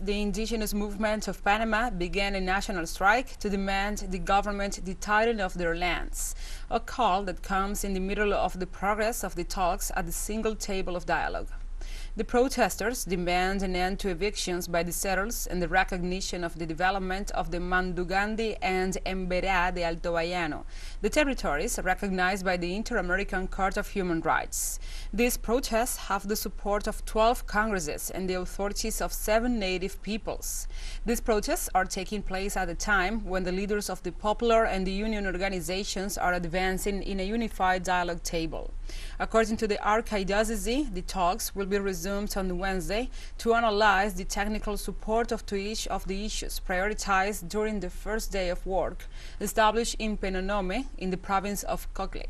The indigenous movement of Panama began a national strike to demand the government the title of their lands, a call that comes in the middle of the progress of the talks at the single table of dialogue. The protesters demand an end to evictions by the settlers and the recognition of the development of the Mandugandi and Emberá de Alto Bayano, the territories recognized by the Inter-American Court of Human Rights. These protests have the support of 12 Congresses and the authorities of 7 native peoples. These protests are taking place at a time when the leaders of the popular and the union organizations are advancing in a unified dialogue table. According to the Archdiocese, the talks will be resumed on Wednesday to analyze the technical support to each of the issues prioritized during the first day of work, established in Penonome in the province of Coghle.